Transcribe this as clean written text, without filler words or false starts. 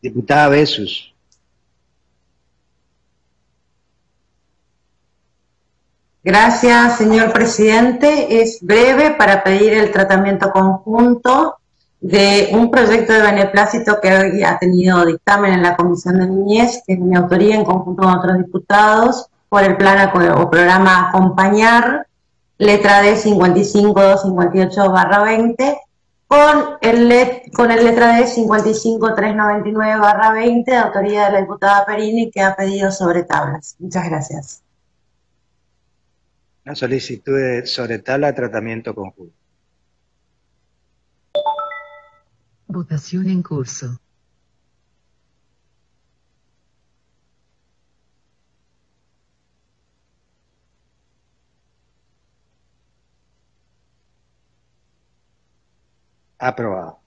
Diputada Besos. Gracias, señor presidente. Es breve para pedir el tratamiento conjunto de un proyecto de beneplácito que hoy ha tenido dictamen en la Comisión de Niñez, que es de mi autoría en conjunto con otros diputados, por el plan o programa Acompañar, letra D 55-258-20, con el letra D 55-399-20, de autoría de la diputada Perini, que ha pedido sobre tablas. Muchas gracias. Una solicitud de sobre tabla, tratamiento conjunto. Votación en curso. Aprobado.